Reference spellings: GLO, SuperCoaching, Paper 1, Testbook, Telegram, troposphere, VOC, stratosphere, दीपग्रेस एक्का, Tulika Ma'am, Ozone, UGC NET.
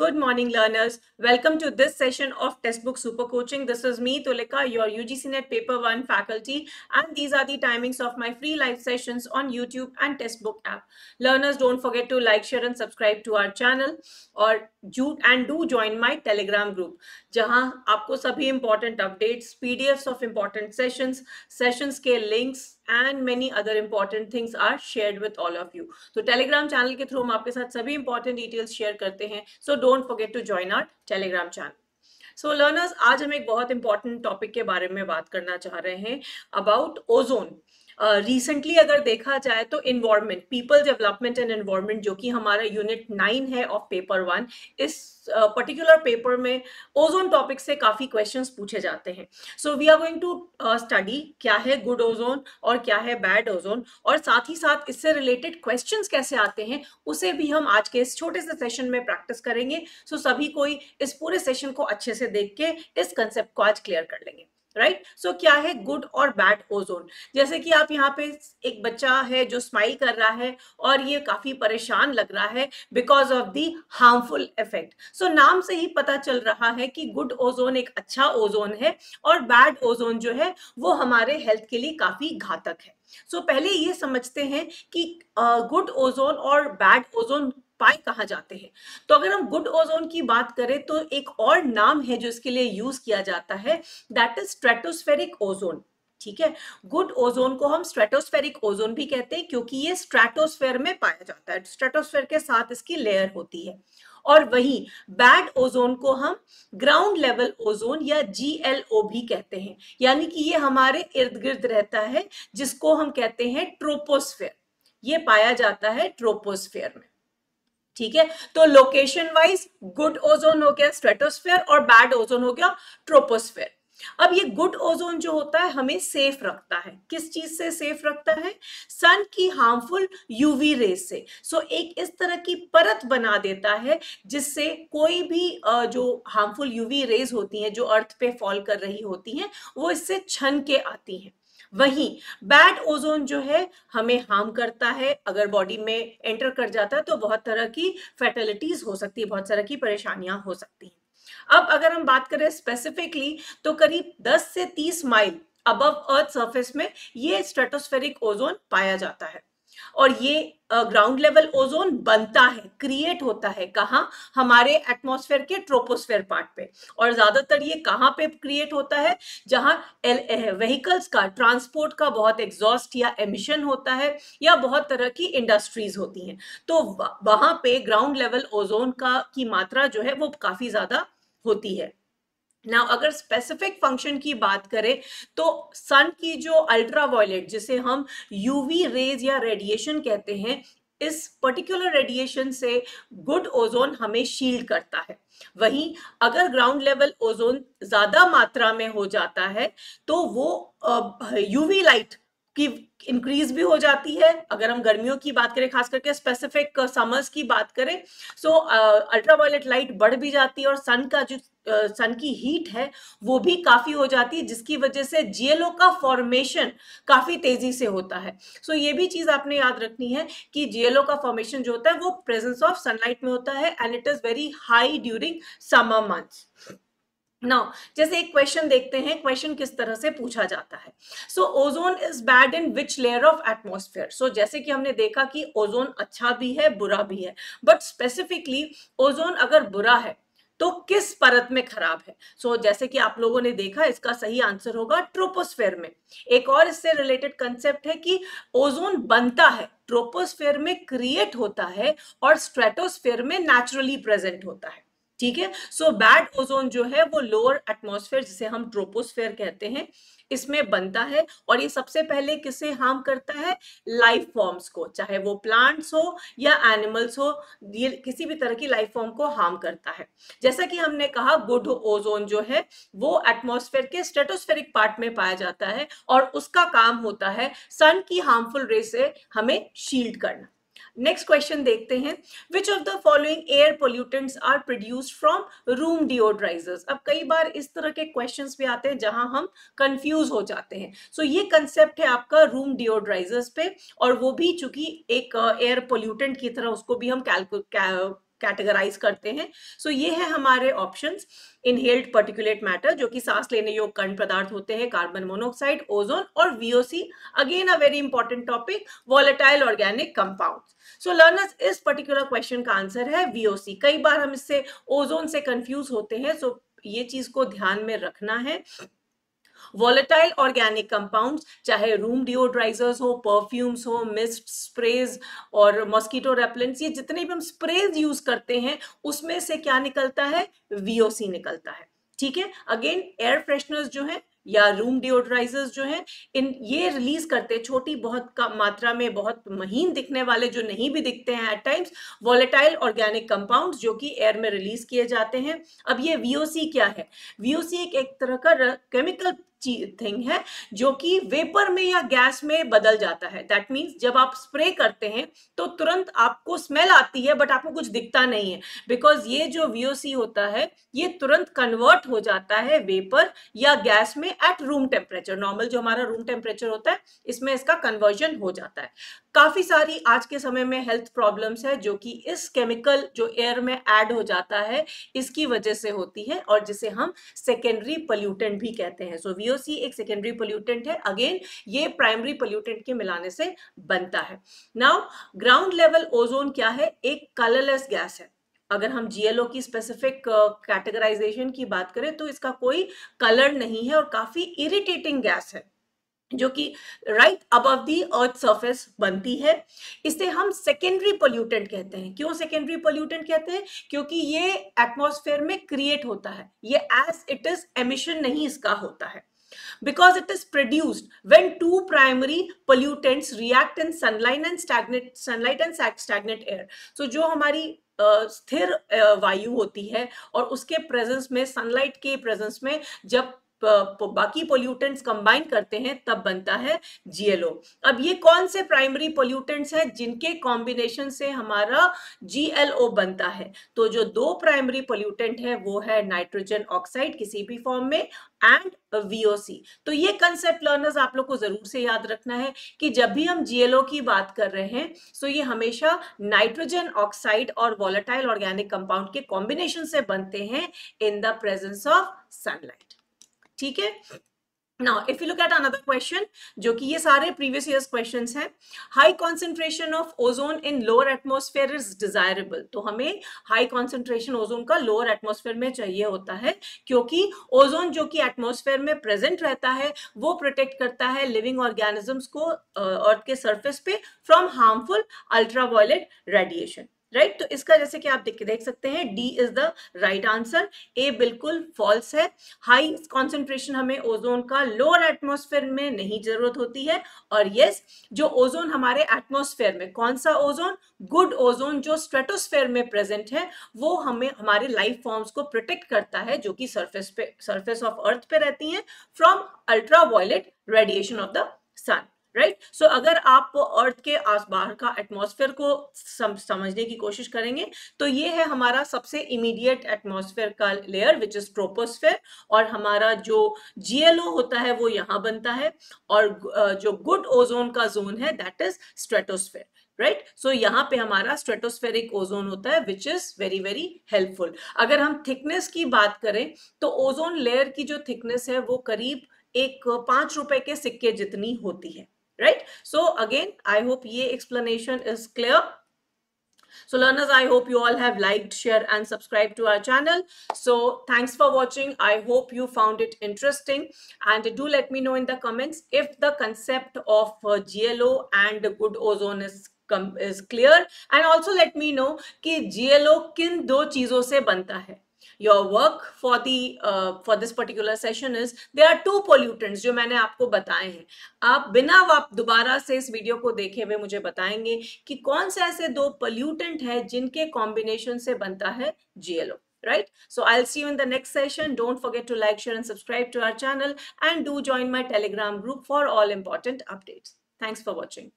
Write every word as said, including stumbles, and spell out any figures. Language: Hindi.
Good morning, learners. Welcome to this session of Testbook SuperCoaching. This is me, Tulika, your U G C N E T Paper one faculty, and these are the timings of my free live sessions on YouTube and Testbook app. Learners, don't forget to like, share, and subscribe to our channel, or do and do join my Telegram group, जहां आपको सभी important updates, P D Fs of important sessions, sessions के links and many other important things are shared with all of you. So Telegram channel के through हम आपके साथ सभी important details share करते हैं. So don't forget to join our Telegram channel. So learners, आज हम एक बहुत important topic के बारे में बात करना चाह रहे हैं about ozone. रिसेंटली uh, अगर देखा जाए तो environment, people development and environment, जो कि हमारा यूनिट नाइन है ऑफ पेपर वन, इस पर्टिकुलर uh, पेपर में ओजोन टॉपिक से काफ़ी क्वेश्चंस पूछे जाते हैं. So we are going to study क्या है गुड ओजोन और क्या है बैड ओजोन, और साथ ही साथ इससे रिलेटेड क्वेश्चंस कैसे आते हैं उसे भी हम आज के इस छोटे से सेशन में प्रैक्टिस करेंगे. सो so, सभी कोई इस पूरे सेशन को अच्छे से देख के इस कंसेप्ट को आज क्लियर कर लेंगे. Right right? सो so, क्या है गुड और बैड ओजोन. जैसे कि आप यहाँ पे एक बच्चा है जो स्माइल कर रहा है और ये काफी परेशान लग रहा है because of the harmful effect. So नाम से ही पता चल रहा है कि गुड ओजोन एक अच्छा ओजोन है और बैड ओजोन जो है वो हमारे हेल्थ के लिए काफी घातक है. सो so, पहले ये समझते हैं कि गुड uh, ओजोन और बैड ओजोन पाए कहा जाते हैं. तो अगर हम गुड ओजोन की बात करें तो एक और नाम है जो इसके लिए यूज किया जाता है, दैट इज स्ट्रेटोस्फेरिक ओजोन. ठीक है, गुड ओजोन को हम स्ट्रेटोस्फेरिक ओजोन भी कहते हैं क्योंकि ये स्ट्रेटोस्फेयर में पाया जाता है, स्ट्रेटोस्फेयर के साथ इसकी लेयर होती है. और वहीं बैड ओजोन को हम ग्राउंड लेवल ओजोन या जी एल ओ भी कहते हैं, यानी कि ये हमारे इर्द गिर्द रहता है, जिसको हम कहते हैं ट्रोपोस्फेयर. ये पाया जाता है ट्रोपोस्फेयर में. ठीक है, तो लोकेशन वाइज गुड ओजोन हो गया स्ट्रेटोस्फेयर और बैड ओजोन हो गया ट्रोपोस्फेयर. अब ये गुड ओजोन जो होता है हमें सेफ रखता है. किस चीज से सेफ रखता है? सन की हार्मफुल यूवी रेस से. सो एक इस तरह की परत बना देता है जिससे कोई भी जो हार्मफुल यूवी रेज होती हैं जो अर्थ पे फॉल कर रही होती हैं वो इससे छन के आती हैं. वहीं बैड ओजोन जो है हमें हार्म करता है, अगर बॉडी में एंटर कर जाता है तो बहुत तरह की फैटलिटीज हो सकती है, बहुत तरह की परेशानियां हो सकती हैं. अब अगर हम बात करें स्पेसिफिकली तो करीब दस से तीस माइल अबव अर्थ सरफेस में ये स्ट्रेटोस्फेरिक ओजोन पाया जाता है और ये ग्राउंड लेवल ओजोन बनता है, क्रिएट होता है कहाँ? हमारे एटमॉस्फेयर के ट्रोपोस्फेयर पार्ट पे. और ज्यादातर ये कहाँ पे क्रिएट होता है? जहाँ व्हीकल्स का, ट्रांसपोर्ट का बहुत एग्जॉस्ट या एमिशन होता है या बहुत तरह की इंडस्ट्रीज होती हैं, तो वहां पे ग्राउंड लेवल ओजोन का की मात्रा जो है वो काफी ज्यादा होती है. नाउ अगर स्पेसिफिक फंक्शन की बात करें तो सन की जो अल्ट्रावायलेट, जिसे हम यूवी रेज या रेडिएशन कहते हैं, इस पर्टिकुलर रेडिएशन से गुड ओजोन हमें शील्ड करता है. वहीं अगर ग्राउंड लेवल ओजोन ज्यादा मात्रा में हो जाता है तो वो यूवी लाइट की इंक्रीज भी हो जाती है. अगर हम गर्मियों की बात करें, खास करके स्पेसिफिक समर्स की बात करें, सो अल्ट्रावायलेट लाइट बढ़ भी जाती है और सन का जो सन uh, की हीट है वो भी काफी हो जाती है, जिसकी वजह से जी एल ओ का फॉर्मेशन काफी तेजी से होता है. सो so, ये भी चीज आपने याद रखनी है कि जी एल ओ का फॉर्मेशन जो होता है वो प्रेजेंस ऑफ सनलाइट में होता है and it is very high during summer months. Now जैसे एक क्वेश्चन देखते हैं, क्वेश्चन किस तरह से पूछा जाता है. So ozone is bad in which layer of atmosphere. So जैसे कि हमने देखा कि ओजोन अच्छा भी है बुरा भी है, बट स्पेसिफिकली ओजोन अगर बुरा है तो किस परत में खराब है? सो so, जैसे कि आप लोगों ने देखा, इसका सही आंसर होगा ट्रोपोस्फेयर में. एक और इससे रिलेटेड कंसेप्ट है कि ओजोन बनता है, ट्रोपोस्फेयर में क्रिएट होता है और स्ट्रेटोस्फेयर में नेचुरली प्रेजेंट होता है. ठीक है, सो बैड ओजोन जो है वो लोअर एटमॉस्फेयर, जिसे हम ट्रोपोस्फेयर कहते हैं, इसमें बनता है और ये सबसे पहले किसे हार्म करता है? लाइफ फॉर्म्स को, चाहे वो प्लांट्स हो या एनिमल्स हो, ये किसी भी तरह की लाइफ फॉर्म को हार्म करता है. जैसा कि हमने कहा गुड ओजोन जो है वो एटमॉस्फेयर के स्ट्रेटोस्फेरिक पार्ट में पाया जाता है और उसका काम होता है सन की हार्मफुल रे से हमें शील्ड करना. नेक्स्ट क्वेश्चन देखते हैं, which of the following air pollutants are produced from room deodorizers. अब कई बार इस तरह के क्वेश्चंस भी आते हैं जहां हम कंफ्यूज हो जाते हैं. सो so, ये कंसेप्ट है आपका रूम डिओड्राइजर्स पे, और वो भी चूंकि एक एयर uh, पोल्यूटेंट की तरह उसको भी हम कैलकुल कैटेगराइज करते हैं। सो so, ये है हमारे ऑप्शंस। इनहेल्ड पर्टिकुलेट मैटर जो कि सांस लेने योग्य कण पदार्थ होते हैं, कार्बन मोनोऑक्साइड, ओजोन और VOC, again a very important topic, volatile organic compounds. So learners, इस पर्टिकुलर क्वेश्चन का आंसर है वीओसी। कई बार हम इससे ओजोन से कंफ्यूज होते हैं, सो so, ये चीज को ध्यान में रखना है। वॉलेटाइल ऑर्गेनिक कंपाउंड्स, चाहे रूम डिओड्राइजर्स हो, परफ्यूम्स हो, मिस्ट स्प्रेज और मॉस्किटो रेपेलेंट्स, ये जितने भी हम स्प्रेज यूज करते हैं उसमें से क्या निकलता है? वीओसी निकलता है। ठीक है, अगेन एयर फ्रेशनर्स जो है या रूम डिओड्राइजर्स जो हैं, इन ये रिलीज करते हैं छोटी बहुत कम मात्रा में, बहुत महीन दिखने वाले जो नहीं भी दिखते हैं at times, volatile organic compounds जो कि एयर में रिलीज किए जाते हैं। अब ये वीओसी क्या है? वीओसी एक एक तरह का केमिकल थिंग है जो कि वेपर में या गैस में बदल जाता है। दैट मीन्स जब आप स्प्रे करते हैं तो तुरंत आपको स्मेल आती है बट आपको कुछ दिखता नहीं है, बिकॉज ये जो वीओसी होता है ये तुरंत कन्वर्ट हो जाता है वेपर या गैस में एट रूम टेम्परेचर। नॉर्मल जो हमारा रूम टेम्परेचर होता है इसमें इसका कन्वर्जन हो जाता है। काफी सारी आज के समय में हेल्थ प्रॉब्लम्स है जो कि इस केमिकल जो एयर में ऐड हो जाता है इसकी वजह से होती है, और जिसे हम सेकेंडरी पोल्यूटेंट भी कहते हैं। सो वीओसी एक सेकेंडरी पोल्यूटेंट है, अगेन ये प्राइमरी पोल्यूटेंट के मिलाने से बनता है। नाउ ग्राउंड लेवल ओजोन क्या है? एक कलरलेस गैस है। अगर हम जीएलओ की स्पेसिफिक कैटेगराइजेशन की बात करें तो इसका कोई कलर नहीं है और काफी इरिटेटिंग गैस है जो कि right above the earth surface बनती है। इसे हम सेकेंडरी पोल्यूटेंट कहते हैं। क्यों सेकेंडरी पोल्यूटेंट कहते हैं? क्योंकि ये एटमॉस्फेयर में क्रिएट होता है, ये एज इट इज एमिशन नहीं इसका होता है, because it is produced when two primary pollutants react in sunlight and stagnant sunlight and stagnant air. So जो हमारी uh, स्थिर uh, वायु होती है और उसके प्रेजेंस में, सनलाइट के प्रेजेंस में जब बाकी पोल्यूटेंट्स कंबाइन करते हैं तब बनता है जीएलओ। अब ये कौन से प्राइमरी पोल्यूटेंट्स हैं जिनके कॉम्बिनेशन से हमारा जीएलओ बनता है? तो जो दो प्राइमरी पोल्यूटेंट है वो है नाइट्रोजन ऑक्साइड किसी भी फॉर्म में एंड वीओसी। तो ये कंसेप्ट लर्नर्स आप लोग को जरूर से याद रखना है कि जब भी हम जीएलओ की बात कर रहे हैं तो ये हमेशा नाइट्रोजन ऑक्साइड और वॉलेटाइल ऑर्गेनिक कंपाउंड के कॉम्बिनेशन से बनते हैं in the presence of sunlight. ठीक है, now if you look at another question जो कि ये सारे प्रीवियस ईयर क्वेश्चंस हैं। High concentration of ozone in lower atmosphere is desirable. तो हमें हाई कंसंट्रेशन ओजोन का लोअर एटमॉस्फेयर में चाहिए होता है क्योंकि ओजोन जो कि एटमॉस्फेयर में प्रेजेंट रहता है वो प्रोटेक्ट करता है लिविंग ऑर्गेनिजम्स को अर्थ के सर्फेस पे from harmful ultraviolet radiation. Right, तो इसका जैसे कि आप देख देख सकते हैं D is the right answer. A बिल्कुल फॉल्स है। हाई कंसंट्रेशन हमें ओजोन का लोअर एटमॉस्फेयर में नहीं जरूरत होती है, और यस जो ओजोन हमारे एटमॉस्फेयर में, कौन सा ओजोन? गुड ओजोन जो स्ट्रेटोस्फेयर में प्रेजेंट है, वो हमें हमारे लाइफ फॉर्म्स को प्रोटेक्ट करता है जो कि सरफेस पे सरफेस ऑफ अर्थ पे रहती हैं from ultraviolet radiation of the sun. Right right? So so, अगर आप अर्थ के आस बाहर का एटमॉस्फेयर को सम, समझने की कोशिश करेंगे तो ये है हमारा सबसे इमीडिएट एटमॉस्फेयर का लेयर विच इज ट्रोपोस्फेयर, और हमारा जो जीएलओ होता है वो यहाँ बनता है, और जो गुड ओजोन का जोन है that is stratosphere. Right, so यहाँ पे हमारा स्ट्रेटोस्फेरिक ओजोन होता है which is very very helpful. अगर हम थिकनेस की बात करें तो ओजोन लेयर की जो थिकनेस है वो करीब एक पांच रुपए के सिक्के जितनी होती है। Right? So again, I hope ये explanation is clear. So learners, I hope you all have liked, shared and subscribed to our channel. So thanks for watching. I hope you found it interesting, and do let me know in the comments if the concept of G L O and good ozone is com is clear, and also let me know कि G L O किन दो चीजों से बनता है। Your work for the uh, for this particular session is there are two pollutants जो मैंने आपको बताए हैं। आप बिना आप दोबारा से इस वीडियो को देखे हुए मुझे बताएंगे कि कौन से ऐसे दो pollutant हैं जिनके combination से बनता है G L O, right? So I'll see you in the next session. Don't forget to like, share and subscribe to our channel, and do join my Telegram group for all important updates. Thanks for watching.